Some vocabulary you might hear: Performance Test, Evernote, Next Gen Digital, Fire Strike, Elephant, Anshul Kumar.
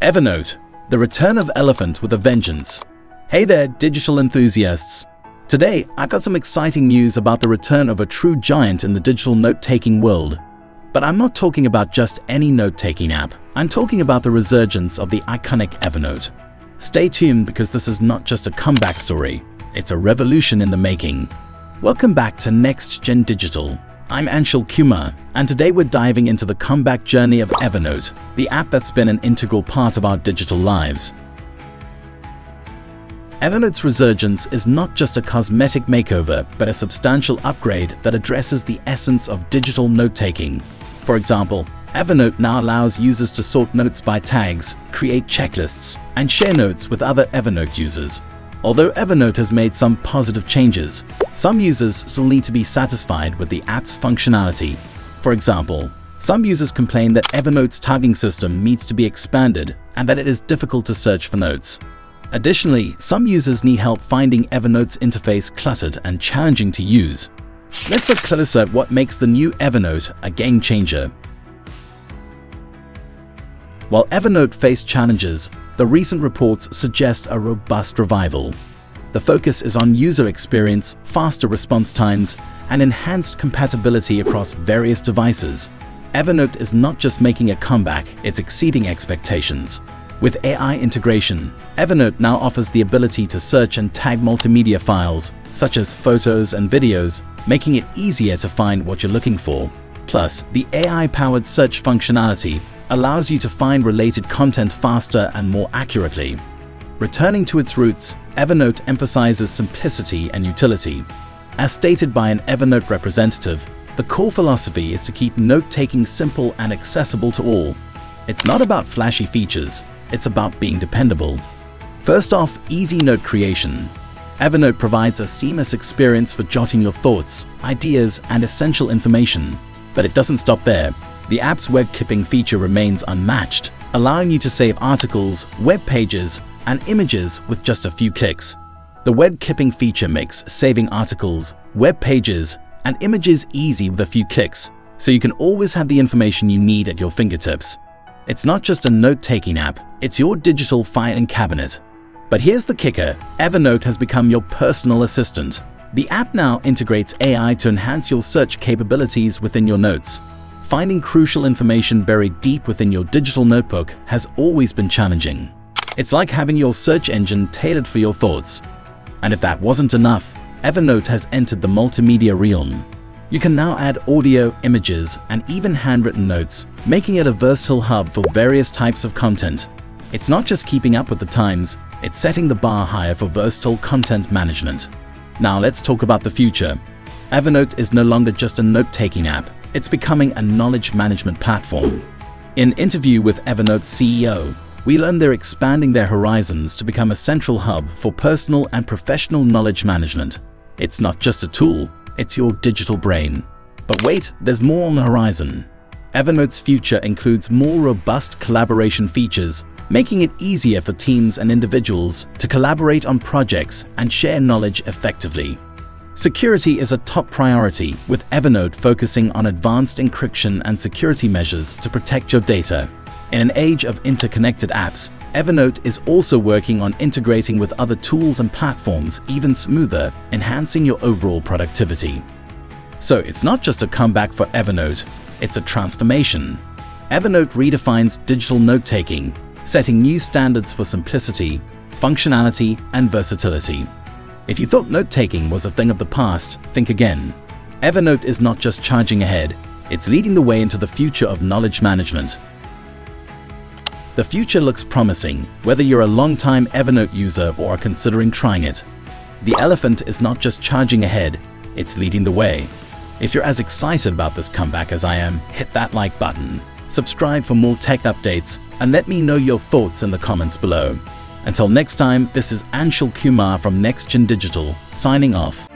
Evernote, the return of Elephant with a vengeance. Hey there, digital enthusiasts. Today, I got some exciting news about the return of a true giant in the digital note-taking world. But I'm not talking about just any note-taking app. I'm talking about the resurgence of the iconic Evernote. Stay tuned because this is not just a comeback story. It's a revolution in the making. Welcome back to Next Gen Digital. I'm Anshul Kumar, and today we're diving into the comeback journey of Evernote, the app that's been an integral part of our digital lives. Evernote's resurgence is not just a cosmetic makeover, but a substantial upgrade that addresses the essence of digital note-taking. For example, Evernote now allows users to sort notes by tags, create checklists, and share notes with other Evernote users. Although Evernote has made some positive changes, some users still need to be satisfied with the app's functionality. For example, some users complain that Evernote's tagging system needs to be expanded and that it is difficult to search for notes. Additionally, some users need help finding Evernote's interface cluttered and challenging to use. Let's look closer at what makes the new Evernote a game-changer. While Evernote faced challenges, the recent reports suggest a robust revival. The focus is on user experience, faster response times, and enhanced compatibility across various devices. Evernote is not just making a comeback, it's exceeding expectations. With AI integration, Evernote now offers the ability to search and tag multimedia files, such as photos and videos, making it easier to find what you're looking for. Plus, the AI-powered search functionality allows you to find related content faster and more accurately. Returning to its roots, Evernote emphasizes simplicity and utility. As stated by an Evernote representative, the core philosophy is to keep note-taking simple and accessible to all. It's not about flashy features, it's about being dependable. First off, easy note creation. Evernote provides a seamless experience for jotting your thoughts, ideas, and essential information. But it doesn't stop there. The app's web clipping feature remains unmatched, allowing you to save articles, web pages, and images with just a few clicks. The web clipping feature makes saving articles, web pages, and images easy with a few clicks, so you can always have the information you need at your fingertips. It's not just a note-taking app, it's your digital filing cabinet. But here's the kicker, Evernote has become your personal assistant. The app now integrates AI to enhance your search capabilities within your notes. Finding crucial information buried deep within your digital notebook has always been challenging. It's like having your search engine tailored for your thoughts. And if that wasn't enough, Evernote has entered the multimedia realm. You can now add audio, images, and even handwritten notes, making it a versatile hub for various types of content. It's not just keeping up with the times, it's setting the bar higher for versatile content management. Now let's talk about the future. Evernote is no longer just a note-taking app. It's becoming a knowledge management platform. In an interview with Evernote's CEO, we learned they're expanding their horizons to become a central hub for personal and professional knowledge management. It's not just a tool, it's your digital brain. But wait, there's more on the horizon. Evernote's future includes more robust collaboration features, making it easier for teams and individuals to collaborate on projects and share knowledge effectively. Security is a top priority, with Evernote focusing on advanced encryption and security measures to protect your data. In an age of interconnected apps, Evernote is also working on integrating with other tools and platforms even smoother, enhancing your overall productivity. So it's not just a comeback for Evernote, it's a transformation. Evernote redefines digital note-taking, setting new standards for simplicity, functionality, and versatility. If you thought note-taking was a thing of the past, think again. Evernote is not just charging ahead, it's leading the way into the future of knowledge management. The future looks promising, whether you're a long-time Evernote user or are considering trying it. The elephant is not just charging ahead, it's leading the way. If you're as excited about this comeback as I am, hit that like button, subscribe for more tech updates, and let me know your thoughts in the comments below. Until next time, this is Anshul Kumar from Next Gen Digital, signing off.